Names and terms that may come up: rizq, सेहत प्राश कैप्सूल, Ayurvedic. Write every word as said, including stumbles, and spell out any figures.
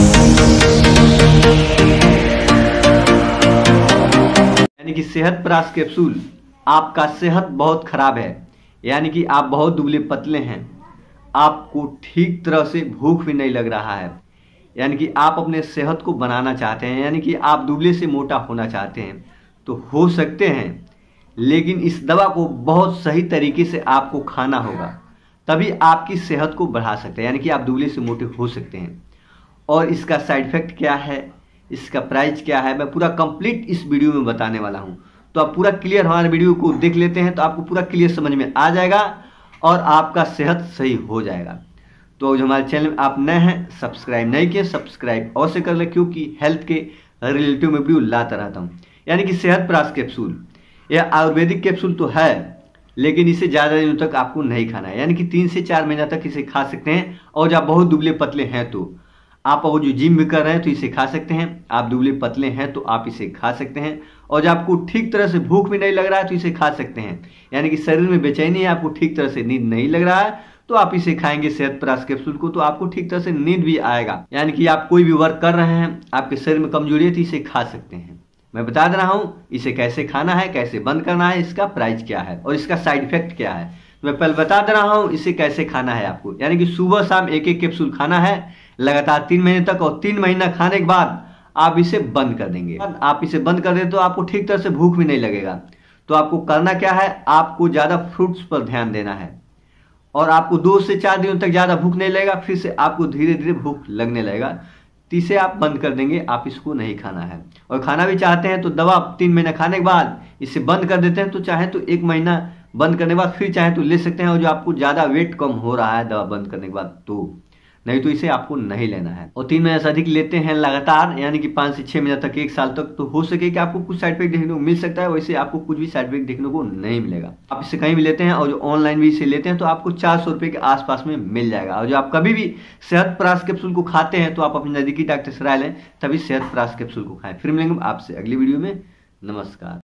यानी कि सेहत प्राश कैप्सूल, आपका सेहत बहुत खराब है, यानी कि आप बहुत दुबले पतले हैं, आपको ठीक तरह से भूख भी नहीं लग रहा है, यानी कि आप अपने सेहत को बनाना चाहते हैं, यानी कि आप दुबले से मोटा होना चाहते हैं तो हो सकते हैं, लेकिन इस दवा को बहुत सही तरीके से आपको खाना होगा, तभी आपकी सेहत को बढ़ा सकते हैं, यानी कि आप दुबले से मोटे हो सकते हैं। और इसका साइड इफेक्ट क्या है, इसका प्राइस क्या है, मैं पूरा कंप्लीट इस वीडियो में बताने वाला हूँ। तो आप पूरा क्लियर हमारे वीडियो को देख लेते हैं तो आपको पूरा क्लियर समझ में आ जाएगा और आपका सेहत सही हो जाएगा। तो जो हमारे चैनल में आप नए हैं, सब्सक्राइब नहीं किए, सब्सक्राइब अवश्य कर लें, क्योंकि हेल्थ के रिलेटिव में वीडियो लाता रहता हूँ। यानी कि सेहत प्राश कैप्सूल, यह आयुर्वेदिक कैप्सूल तो है, लेकिन इसे ज़्यादा दिनों तक आपको नहीं खाना है, यानी कि तीन से चार महीना तक इसे खा सकते हैं। और जब बहुत दुबले पतले हैं तो आप अगर जो जिम भी कर रहे हैं तो इसे खा सकते हैं, आप दुबले पतले हैं तो आप इसे खा सकते हैं। और जब आपको ठीक तरह से भूख भी नहीं लग रहा है तो इसे खा सकते हैं, यानी कि शरीर में बेचैनी है, आपको ठीक तरह से नींद नहीं लग रहा है तो आप इसे खाएंगे सेहत प्राश कैप्सूल को, तो आपको ठीक तरह से नींद भी आएगा। यानी कि आप कोई भी वर्क कर रहे हैं, आपके शरीर में कमजोरी है तो इसे खा सकते हैं। मैं बता दे रहा हूँ इसे कैसे खाना है, कैसे बंद करना है, इसका प्राइस क्या है और इसका साइड इफेक्ट क्या है। मैं पहले बता दे रहा हूँ इसे कैसे खाना है आपको, यानी कि सुबह शाम एक एक कैप्सूल खाना है लगातार तीन महीने तक, और तीन महीना खाने के बाद आप इसे बंद कर देंगे। आप इसे बंद कर दें तो आपको ठीक तरह से भूख भी नहीं लगेगा। तो आपको करना क्या है, आपको ज़्यादा फ्रूट्स पर ध्यान देना है, और आपको दो से चार दिनों तक ज़्यादा भूख नहीं लगेगा, फिर से आपको धीरे धीरे भूख लगने लगेगा, तीसरे आप बंद कर देंगे, आप इसको नहीं खाना है। और खाना भी चाहते हैं तो दवा तीन महीना खाने के बाद इसे बंद कर देते हैं तो चाहे तो एक महीना बंद करने के बाद फिर चाहे तो ले सकते हैं। और जो आपको ज़्यादा वेट कम हो रहा है दवा बंद करने के बाद, तो नहीं तो इसे आपको नहीं लेना है। और तीन महीने से अधिक लेते हैं लगातार, यानी कि पाँच से छः महीने तक, एक साल तक, तो हो सके कि आपको कुछ साइड इफेक्ट देखने को मिल सकता है, वैसे आपको कुछ भी साइड इफेक्ट देखने को नहीं मिलेगा। आप इसे कहीं भी लेते हैं और जो ऑनलाइन भी इसे लेते हैं तो आपको चार सौ रुपये के आसपास में मिल जाएगा। और जो आप कभी भी सेहत प्राश कैप्सूल को खाते हैं तो आप अपने नज़दीकी डॉक्टर से राय लें, तभी सेहत प्राश कैप्सूल को खाएँ। फिर मिलेंगे आपसे अगली वीडियो में। नमस्कार।